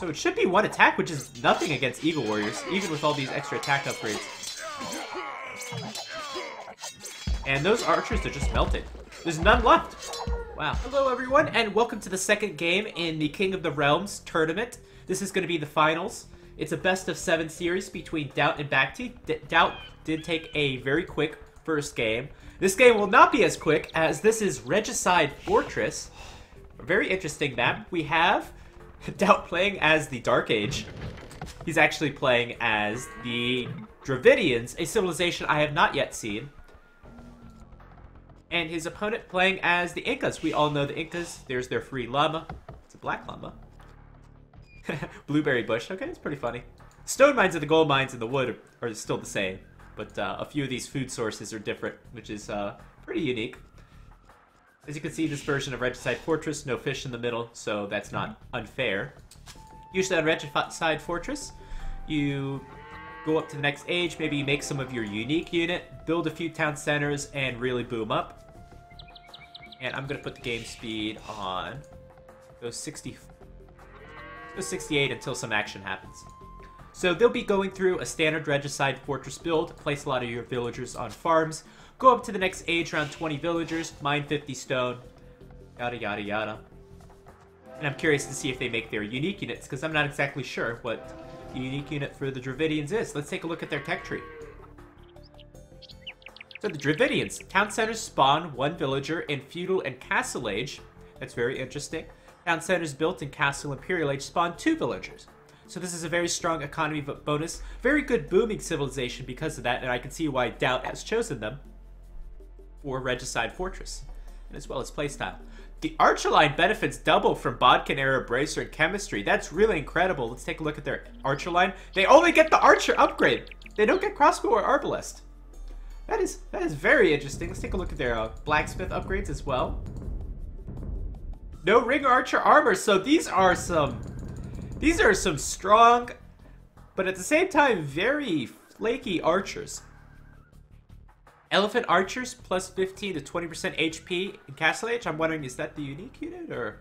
So it should be one attack, which is nothing against Eagle Warriors, even with all these extra attack upgrades. And those archers are just melted. There's none left. Wow. Hello, everyone, and welcome to the second game in the King of the Realms tournament. This is going to be the finals. It's a best-of-7 series between DauT and BacT. DauT did take a very quick first game. This game will not be as quick, as this is Regicide Fortress. A very interesting map. We have DauT playing as the Dark Age. He's actually playing as the Dravidians, a civilization I have not yet seen. And his opponent playing as the Incas. We all know the Incas. There's their free llama. It's a black llama. Blueberry bush. Okay, it's pretty funny. Stone mines and the gold mines and the wood are still the same, but a few of these food sources are different, which is pretty unique. As you can see, this version of Regicide Fortress, no fish in the middle, so that's not unfair. Usually on Regicide Fortress, you go up to the next age, maybe make some of your unique unit, build a few town centers, and really boom up. And I'm going to put the game speed on those 68 until some action happens. So they'll be going through a standard Regicide Fortress build, place a lot of your villagers on farms, go up to the next age around 20 villagers, mine 50 stone, yada yada yada. And I'm curious to see if they make their unique units, because I'm not exactly sure what the unique unit for the Dravidians is. Let's take a look at their tech tree. So the Dravidians, town centers spawn one villager in feudal and castle age. That's very interesting. Town centers built in Castle Imperial Age spawn two villagers. So this is a very strong economy bonus. Very good booming civilization because of that, and I can see why DauT has chosen them for Regicide Fortress, and as well as playstyle. The archer line benefits double from Bodkin Arrow, Bracer, and Chemistry. That's really incredible. Let's take a look at their archer line. They only get the archer upgrade. They don't get crossbow or arbalest. That is very interesting. Let's take a look at their blacksmith upgrades as well. No ring archer armor, so these are some strong, but at the same time very flaky archers. Elephant archers plus 15 to 20% HP in Castle Age. I'm wondering, is that the unique unit or?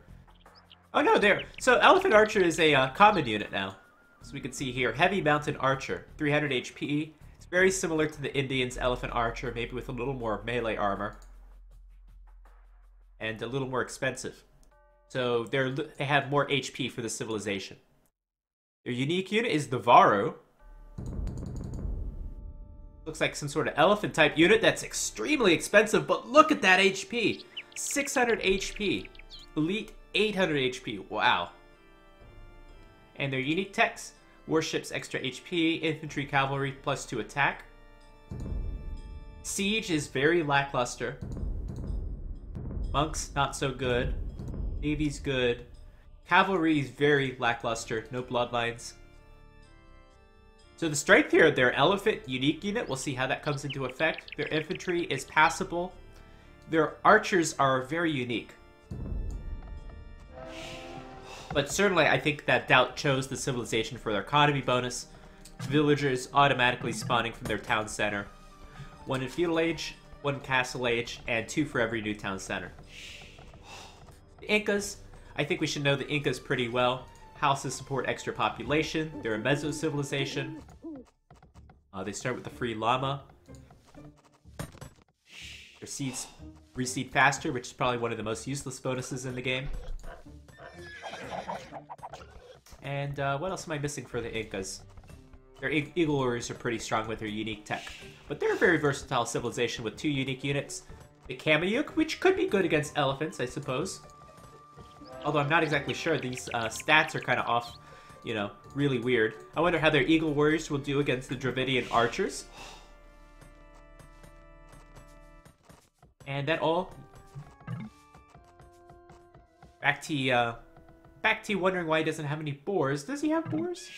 Oh no, there. So elephant archer is a common unit now. So we can see here, heavy mountain archer, 300 HP. It's very similar to the Indians elephant archer, maybe with a little more melee armor and a little more expensive. So they have more HP for the civilization. Their unique unit is the Varu. Looks like some sort of elephant type unit that's extremely expensive, but look at that HP. 600 HP. Elite 800 HP. Wow. And their unique techs. Warships extra HP, infantry, cavalry, plus 2 attack. Siege is very lackluster. Monks, not so good. Navy's good. Cavalry is very lackluster. No bloodlines. So the strength here, their elephant unique unit, we'll see how that comes into effect. Their infantry is passable. Their archers are very unique. But certainly I think that DauT chose the civilization for their economy bonus. Villagers automatically spawning from their town center. One in feudal age, one in castle age, and two for every new town center. The Incas, I think we should know the Incas pretty well. Houses support extra population. They're a meso-civilization. They start with the free llama. Their seeds reseed faster, which is probably one of the most useless bonuses in the game. And what else am I missing for the Incas? Their Eagle Warriors are pretty strong with their unique tech. But they're a very versatile civilization with two unique units. The Kamayuk, which could be good against elephants, I suppose. Although I'm not exactly sure, these stats are kind of off, you know, really weird. I wonder how their Eagle Warriors will do against the Dravidian Archers. And that all... BacT wondering why he doesn't have any boars. Does he have boars?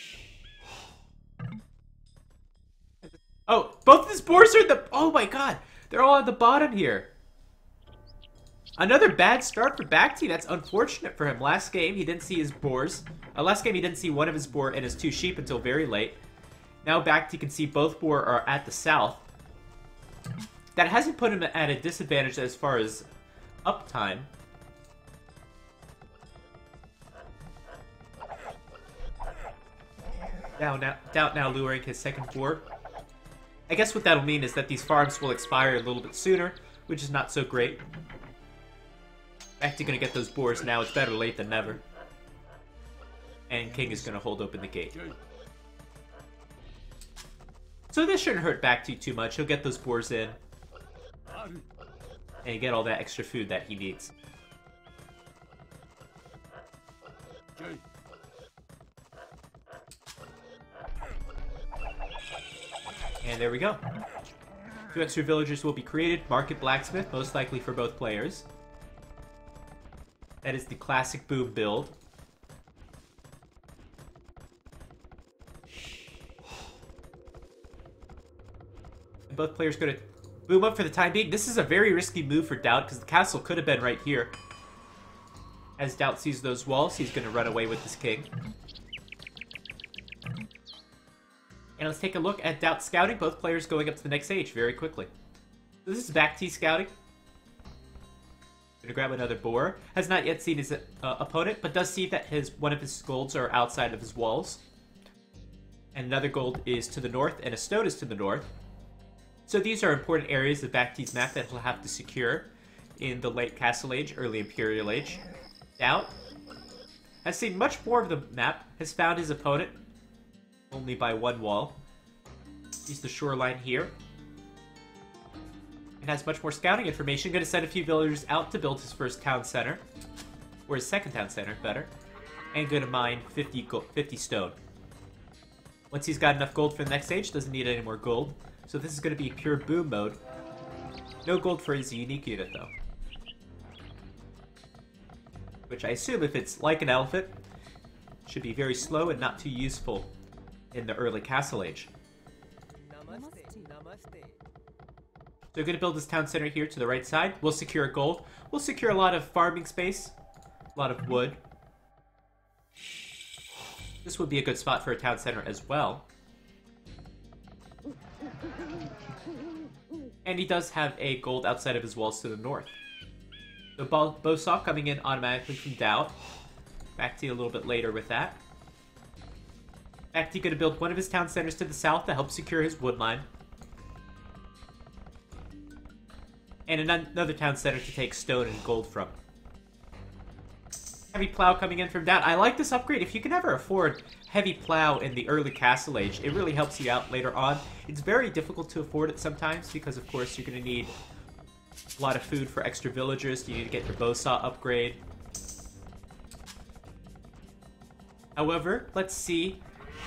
Oh, both his boars are the... Oh my god! They're all at the bottom here. Another bad start for BacT. That's unfortunate for him. Last game, he didn't see his boars. Last game, he didn't see one of his boar and his two sheep until very late. Now BacT can see both boar are at the south. That hasn't put him at a disadvantage as far as uptime. DauT now luring his second board. I guess what that'll mean is that these farms will expire a little bit sooner, which is not so great. BacT gonna get those boars now. It's better late than never. And King is gonna hold open the gate. So this shouldn't hurt BacT too much. He'll get those boars in and get all that extra food that he needs. And there we go. Two extra villagers will be created. Market blacksmith, most likely for both players. That is the classic boom build. And both players go to boom up for the time being. This is a very risky move for DauT because the castle could have been right here. As DauT sees those walls, he's going to run away with this king. And let's take a look at DauT scouting. Both players going up to the next stage very quickly. So this is BacT scouting. Gonna grab another boar. Has not yet seen his opponent, but does see that one of his golds are outside of his walls. And another gold is to the north, and a stone is to the north. So these are important areas of BacT's map that he'll have to secure in the late Castle Age, early Imperial Age. DauT has seen much more of the map, has found his opponent only by one wall. Sees the shoreline here. And has much more scouting information. Going to send a few villagers out to build his first town center. Or his second town center, better. And going to mine 50 stone. Once he's got enough gold for the next stage, doesn't need any more gold. So this is going to be pure boom mode. No gold for his unique unit, though. Which I assume, if it's like an elephant, should be very slow and not too useful in the early Castle Age. So we're going to build this town center here to the right side. We'll secure gold. We'll secure a lot of farming space. A lot of wood. This would be a good spot for a town center as well. And he does have a gold outside of his walls to the north. The Bosaw coming in automatically from DauT. BacT a little bit later with that. BacT going to build one of his town centers to the south to help secure his wood line. And another town center to take stone and gold from. Heavy plow coming in from DauT. I like this upgrade. If you can ever afford heavy plow in the early Castle Age, it really helps you out later on. It's very difficult to afford it sometimes because, of course, you're going to need a lot of food for extra villagers. You need to get your bowsaw upgrade. However, let's see.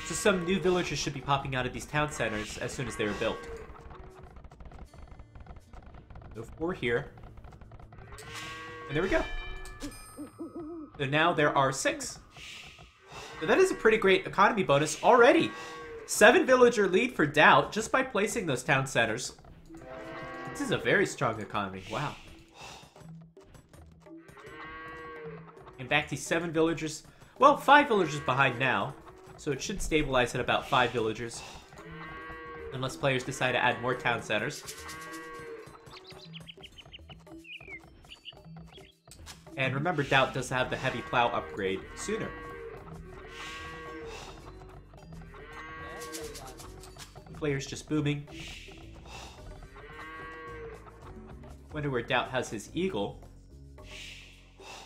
So some new villagers should be popping out of these town centers as soon as they are built. So 4 here. And there we go. So now there are 6. So that is a pretty great economy bonus already. 7 villager lead for DauT just by placing those town centers. This is a very strong economy. Wow. And back to 7 villagers. Well, 5 villagers behind now. So it should stabilize at about 5 villagers. Unless players decide to add more town centers. And remember, DauT does have the heavy plow upgrade sooner. The player's just booming. Wonder where DauT has his eagle.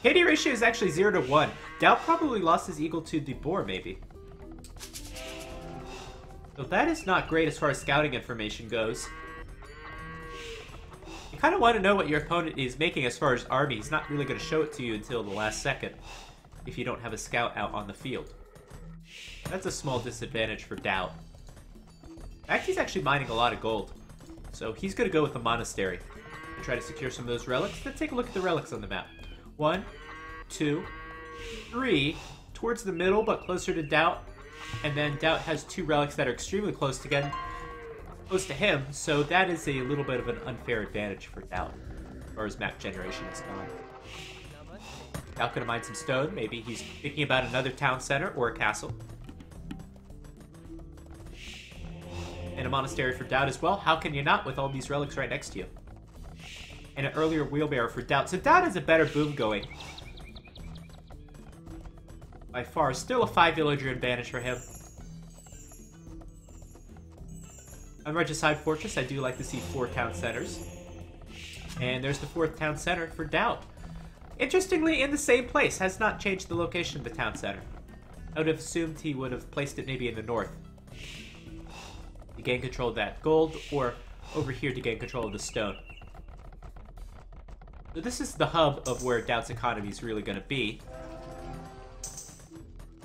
KD ratio is actually 0 to 1. DauT probably lost his eagle to the boar, maybe. So that is not great as far as scouting information goes. You kind of want to know what your opponent is making as far as army. He's not really going to show it to you until the last second if you don't have a scout out on the field. That's a small disadvantage for DauT. He's actually mining a lot of gold. So he's going to go with the monastery and try to secure some of those relics. Let's take a look at the relics on the map. 1, 2, 3. Towards the middle, but closer to DauT. And then DauT has 2 relics that are extremely close together. Close to him, so that is a little bit of an unfair advantage for DauT, as far as map generation is gone. DauT gonna mine some stone. Maybe he's thinking about another town center or a castle. And a monastery for DauT as well. How can you not with all these relics right next to you? And an earlier wheelbarrow for DauT. So DauT has a better boom going. By far, still a 5 villager advantage for him. On Regicide Fortress, I do like to see 4 town centers. And there's the 4th town center for DauT. Interestingly, in the same place. Has not changed the location of the town center. I would have assumed he would have placed it maybe in the north. To gain control of that gold, or over here to gain control of the stone. So this is the hub of where DauT's economy is really going to be.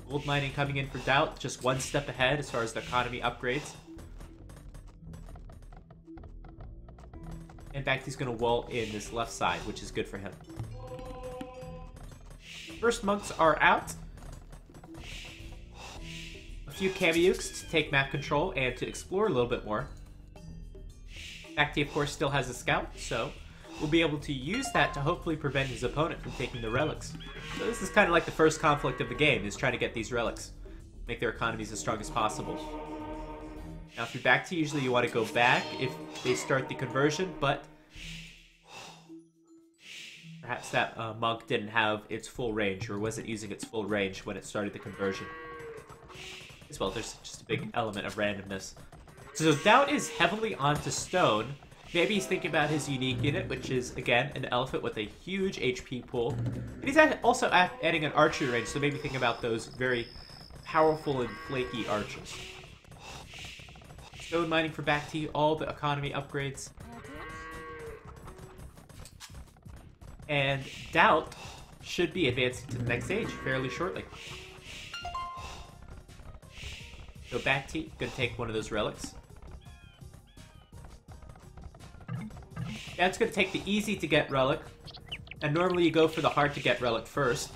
Gold mining coming in for DauT, just one step ahead as far as the economy upgrades. In fact, he's going to wall in this left side, which is good for him. First monks are out. A few Kamayuks to take map control and to explore a little bit more. BacT, of course, still has a scout, so we'll be able to use that to hopefully prevent his opponent from taking the relics. So this is kind of like the first conflict of the game, is trying to get these relics. Make their economies as strong as possible. Now if you're BacT, usually you want to go back if they start the conversion, but perhaps that monk didn't have its full range, or wasn't using its full range when it started the conversion. As well, there's just a big element of randomness. So DauT is heavily onto stone. Maybe he's thinking about his unique unit, which is, again, an elephant with a huge HP pool. And he's also adding an archery range, so maybe think about those very powerful and flaky archers. Stone mining for BacT, all the economy upgrades. And DauT should be advancing to the next stage fairly shortly. So BacT, gonna take one of those relics. DauT's going to take the easy-to-get relic, and normally you go for the hard-to-get relic first.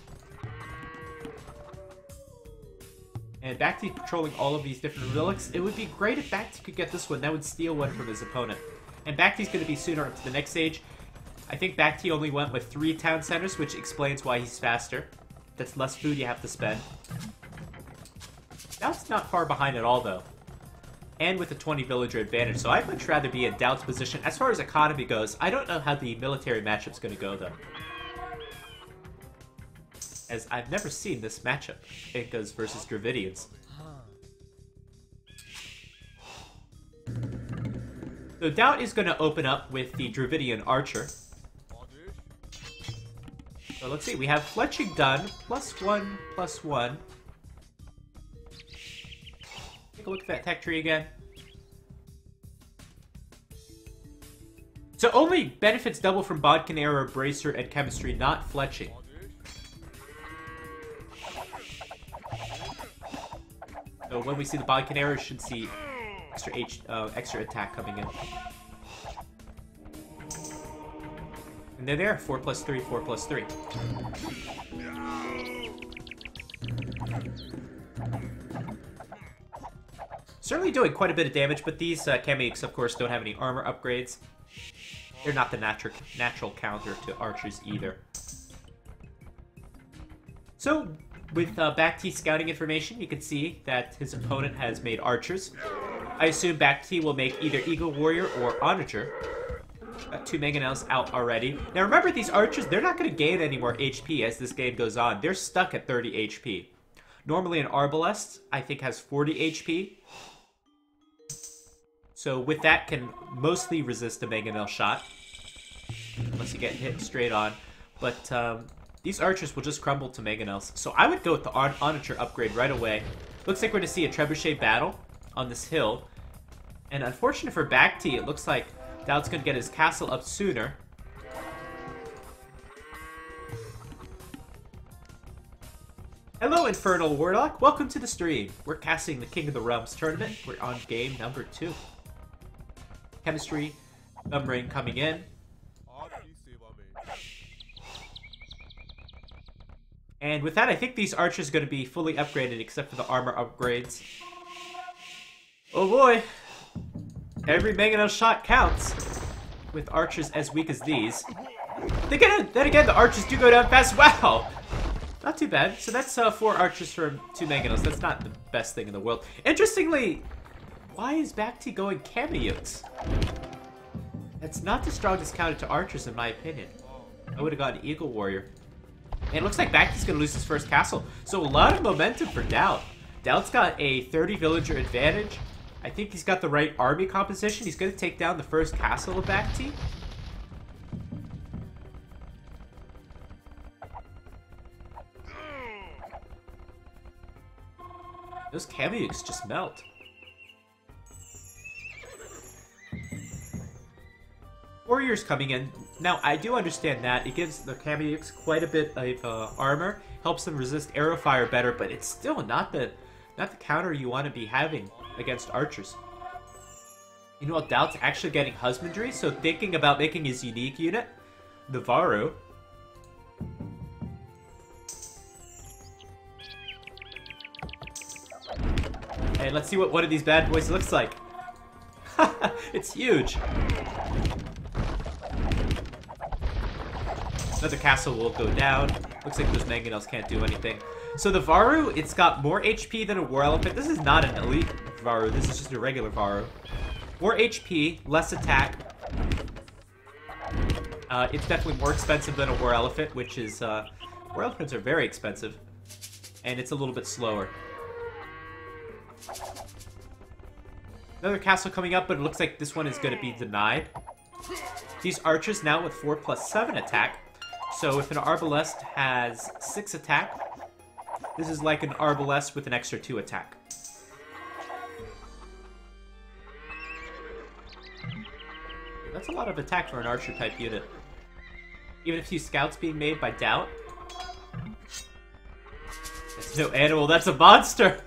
And BacT controlling all of these different relics. It would be great if BacT could get this one. That would steal one from his opponent. And BacT's going to be sooner up to the next stage. I think BacT only went with 3 town centers, which explains why he's faster. That's less food you have to spend. DauT's not far behind at all, though. And with a 20 villager advantage, so I'd much rather be in DauT's position. As far as economy goes, I don't know how the military matchup's going to go, though. As I've never seen this matchup, Incas versus Dravidians. So DauT is going to open up with the Dravidian archer. So let's see, we have fletching done, +1/+1. Take a look at that tech tree again. So only benefits double from Bodkin Arrow, Bracer, and Chemistry, not fletching. So when we see the Bodkin Arrow, we should see extra extra attack coming in. And they're there, 4+3, 4+3. Certainly doing quite a bit of damage, but these Kamayuks, of course, don't have any armor upgrades. They're not the natural counter to archers either. So, with BacT scouting information, you can see that his opponent has made archers. I assume BacT will make either Eagle Warrior or Onager. Got 2 Mangonels out already. Now remember, these archers, they're not going to gain any more HP as this game goes on. They're stuck at 30 HP. Normally an Arbalest, I think, has 40 HP. So with that, can mostly resist a Mangonel shot. Unless you get hit straight on. But these archers will just crumble to Mangonels. So I would go with the Onager upgrade right away. Looks like we're going to see a Trebuchet battle on this hill. And unfortunate for BacT, it looks like DauT's going to get his castle up sooner. Hello, Infernal Warlock. Welcome to the stream. We're casting the King of the Realms tournament. We're on game number 2. Chemistry, Thumbring coming in. And with that, I think these archers are going to be fully upgraded except for the armor upgrades. Oh boy! Every Mangonel shot counts with archers as weak as these. Then again, the archers do go down fast. Wow! Not too bad. So that's 4 archers from 2 Mangonels. That's not the best thing in the world. Interestingly, why is BacT going Kamayuks? That's not the strongest counter to archers, in my opinion. I would have gone Eagle Warrior. And it looks like BacT's going to lose his first castle. So a lot of momentum for DauT. DauT's got a 30 villager advantage. I think he's got the right army composition. He's going to take down the first castle of BacT. Those Kamayuks just melt. Warriors coming in. Now, I do understand that. It gives the Kamayuks quite a bit of armor. Helps them resist arrow fire better, but it's still not the counter you want to be having against archers. You know what, DauT's actually getting husbandry, so thinking about making his unique unit, the Varu. And let's see what one of these bad boys looks like. It's huge. Another castle will go down. Looks like those Mangonels can't do anything. So the Varu, it's got more HP than a War Elephant. This is not an elite Varu. This is just a regular Varu. More HP, less attack. It's definitely more expensive than a War Elephant, which is... War Elephants are very expensive. And it's a little bit slower. Another castle coming up, but it looks like this one is going to be denied. These archers now with 4+7 attack. So if an Arbalest has 6 attack, this is like an Arbalest with an extra 2 attack. That's a lot of attack for an archer type unit. Even a few scouts being made by DauT. That's no animal, that's a monster!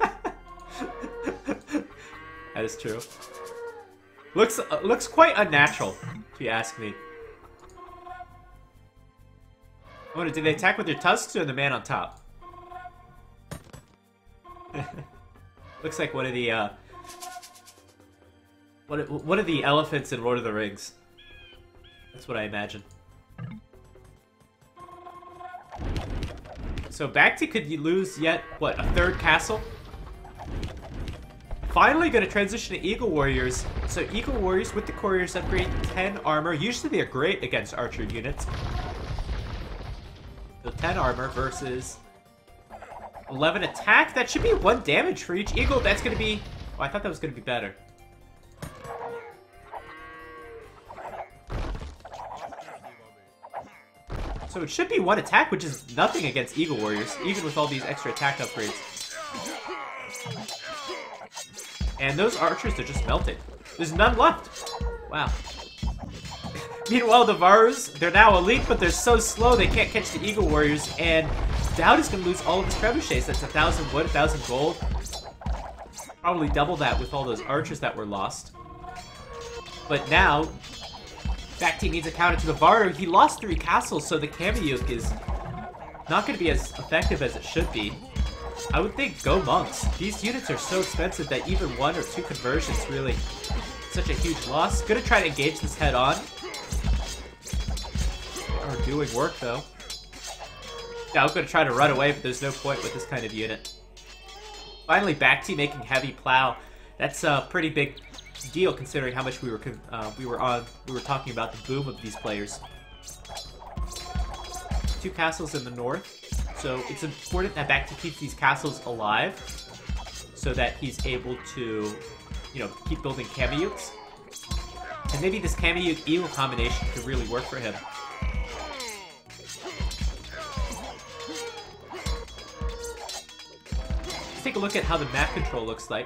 That is true. Looks quite unnatural, if you ask me. I wonder, did they attack with their tusks or the man on top? Looks like one of the elephants in Lord of the Rings. That's what I imagine. So BacT could lose yet what, a third castle? Finally going to transition to Eagle Warriors. So Eagle Warriors with the Couriers upgrade, 10 armor. Usually they're great against archer units. So 10 armor versus 11 attack. That should be 1 damage for each eagle. That's going to be... Oh, I thought that was going to be better. So it should be 1 attack, which is nothing against Eagle Warriors, even with all these extra attack upgrades. And those archers, they're just melted. There's none left. Wow. Meanwhile, the Varus, they're now elite, but they're so slow they can't catch the Eagle Warriors. And DauT is going to lose all of his trebuchets. That's 1,000 wood, 1,000 gold. Probably double that with all those archers that were lost. But now, BacT needs a counter to the Varu. He lost 3 castles, so the Kamayuk is not going to be as effective as it should be. I would think go monks. These units are so expensive that even 1 or 2 conversions really such a huge loss. Gonna try to engage this head on. We're doing work though. Yeah, I'm gonna try to run away, but there's no point with this kind of unit. Finally, BacT making heavy plow. That's a pretty big deal considering how much we were talking about the boom of these players. 2 castles in the north. So it's important that BacT keeps these castles alive so that he's able to, you know, keep building Kamayuks. And maybe this Kamayuk Eagle combination could really work for him. Let's take a look at how the map control looks like.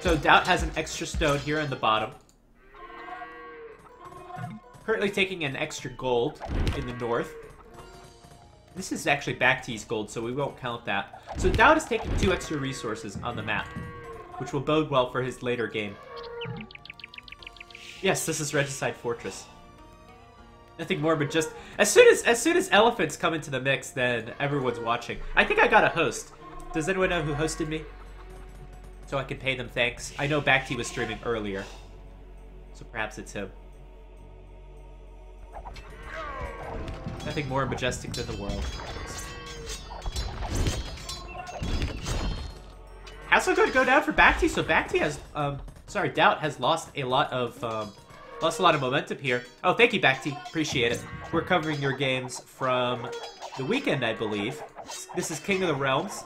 So DauT has an extra stone here in the bottom. Currently taking an extra gold in the north. This is actually BacT's gold, so we won't count that. So DauT is taking 2 extra resources on the map, which will bode well for his later game. Yes, this is Regicide Fortress. Nothing more, but just as soon as elephants come into the mix, then everyone's watching. I think I got a host. Does anyone know who hosted me? So I can pay them thanks. I know BacT was streaming earlier, so perhaps it's him. Nothing more majestic than the world. Castle going to go down for BacT, so BacT has, sorry, DauT has lost a lot of, momentum here. Oh, thank you, BacT. Appreciate it. We're covering your games from the weekend, I believe. This is King of the Realms.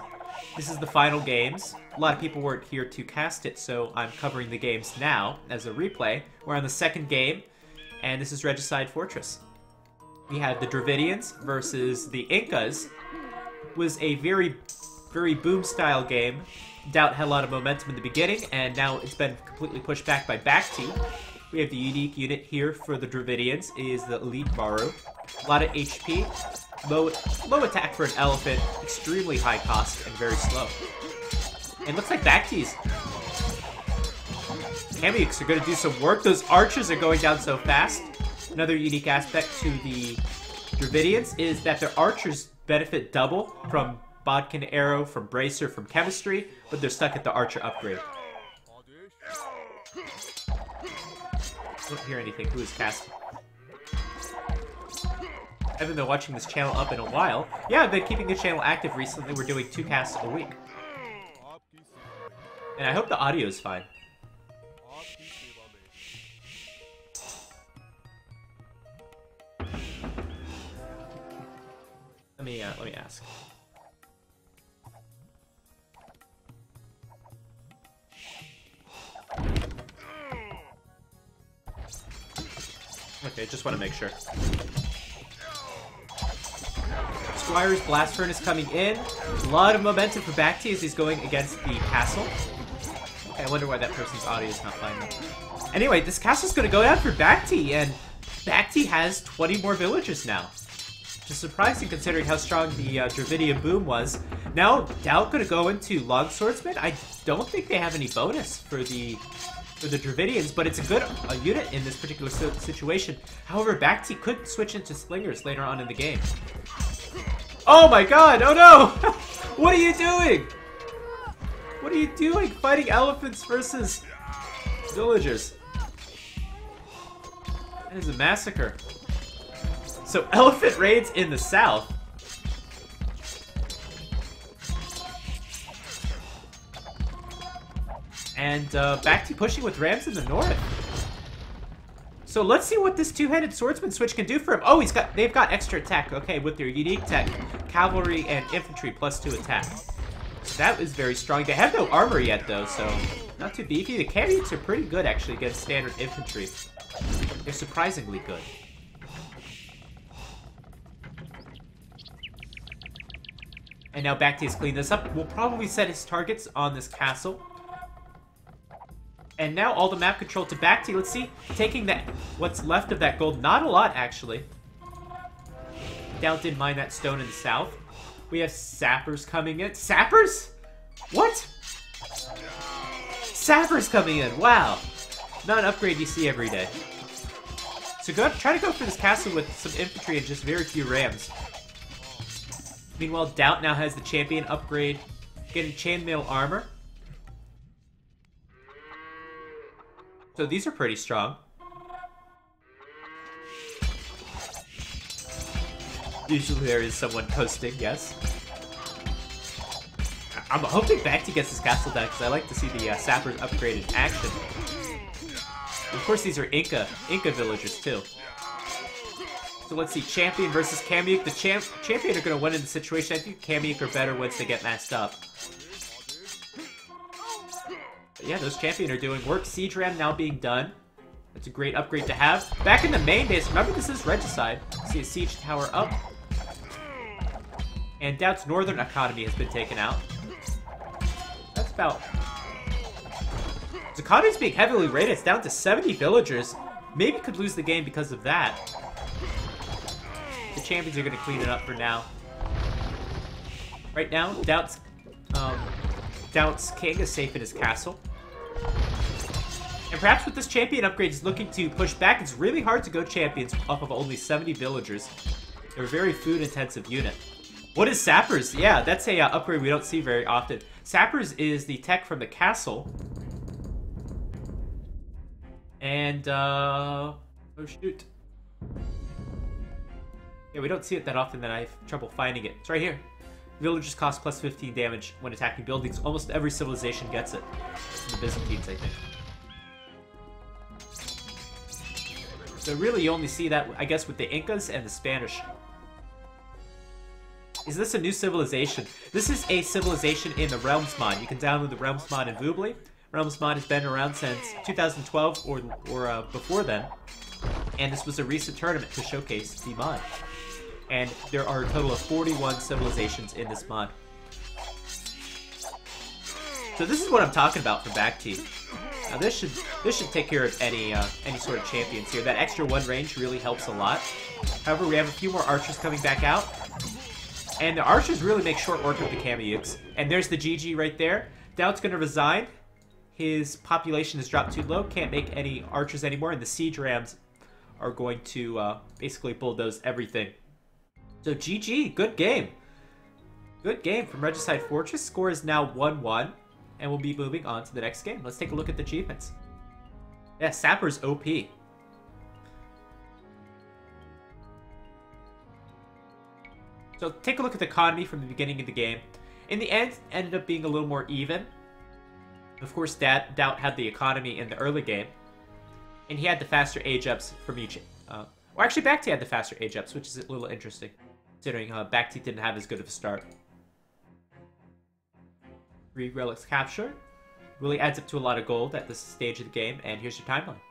This is the final games. A lot of people weren't here to cast it, so I'm covering the games now as a replay. We're on the second game, and this is Regicide Fortress. We had the Dravidians versus the Incas. It was a very boom-style game. DauT had a lot of momentum in the beginning, and now it's been completely pushed back by BacT. We have the unique unit here for the Dravidians. It is the Elite Varu. A lot of HP, low attack for an elephant, extremely high cost, and very slow. And it looks like BacT's. Kamayuks are going to do some work. Those archers are going down so fast. Another unique aspect to the Dravidians is that their archers benefit double from Bodkin Arrow, from Bracer, from Chemistry, but they're stuck at the Archer upgrade. I don't hear anything. Who is casting? I haven't been watching this channel up in a while. Yeah, I've been keeping the channel active recently. We're doing 2 casts a week. And I hope the audio is fine. Let me ask. Okay, just want to make sure. Squire's Blast Furnace coming in. A lot of momentum for BacT as he's going against the castle. Okay, I wonder why that person's audio is not fine. Anyway, this castle's going to go down for BacT, and BacT has 20 more villagers now. Which is surprising considering how strong the Dravidian boom was. Now, DauT going to go into Long Swordsman. I don't think they have any bonus for the... for the Dravidians, but it's a good unit in this particular situation. However, BacT could switch into Slingers later on in the game. Oh my god! Oh no! What are you doing? What are you doing? Fighting elephants versus villagers. That is a massacre. So, elephant raids in the south. And BacT pushing with Rams in the north. So let's see what this two-headed swordsman switch can do for him. Oh, they've got extra attack. Okay, with their unique tech, cavalry and infantry +2 attack. So that was very strong. They have no armor yet though, so not too beefy. The Kamayuks are pretty good actually against standard infantry. They're surprisingly good. And now BacT has cleaned this up. We'll probably set his targets on this castle. And now all the map control to BacT. Let's see, taking that what's left of that gold. Not a lot, actually. DauT didn't mind that stone in the south. We have Sappers coming in. Sappers? What? Sappers coming in. Wow. Not an upgrade you see every day. So try to go for this castle with some infantry and just very few rams. Meanwhile, DauT now has the Champion upgrade, getting Chainmail armor. So these are pretty strong. Usually there is someone coasting, yes. I'm hoping BacT gets this castle down because I like to see the Sappers upgrade in action. Of course these are Inca villagers too. So let's see, Champion versus Kamayuk. The Champion are going to win in the situation. I think Kamayuk are better once they get matched up. Yeah, those Champion are doing work. Siege Ram now being done. That's a great upgrade to have. Back in the main base, remember this is Regicide. See a Siege Tower up. And DauT's Northern Economy has been taken out. That's about... the economy's being heavily raided. It's down to 70 villagers. Maybe could lose the game because of that. The Champions are going to clean it up for now. Right now, DauT's King is safe in his castle. And perhaps with this Champion upgrade, he's looking to push back. It's really hard to go Champions off of only 70 villagers. They're a very food-intensive unit. What is Sappers? Yeah, that's a upgrade we don't see very often. Sappers is the tech from the castle. And, oh shoot. Yeah, we don't see it that often that I have trouble finding it. It's right here. Villagers cost +15 damage when attacking buildings. Almost every civilization gets it. The Byzantines, I think. So really you only see that, I guess, with the Incas and the Spanish. Is this a new civilization? This is a civilization in the Realms Mod. You can download the Realms Mod in Voobly. Realms Mod has been around since 2012 or before then. And this was a recent tournament to showcase the mod. And there are a total of 41 civilizations in this mod. So this is what I'm talking about for BacT. Now this should take care of any sort of champions here. That extra one range really helps a lot. However, we have a few more archers coming back out. And the archers really make short work of the Kamayuks. And there's the GG right there. DauT's going to resign. His population has dropped too low. Can't make any archers anymore. And the Siege Rams are going to basically bulldoze everything. So GG. Good game. Good game from Regicide Fortress. Score is now 1-1. And we'll be moving on to the next game. Let's take a look at the achievements. Yeah, Sappers OP. So take a look at the economy from the beginning of the game. In the end, ended up being a little more even. Of course, DauT had the economy in the early game. And he had the faster age ups from each... or actually, BacT had the faster age ups, which is a little interesting. Considering BacT didn't have as good of a start. 3 relics captured. Really adds up to a lot of gold at this stage of the game. And here's your timeline.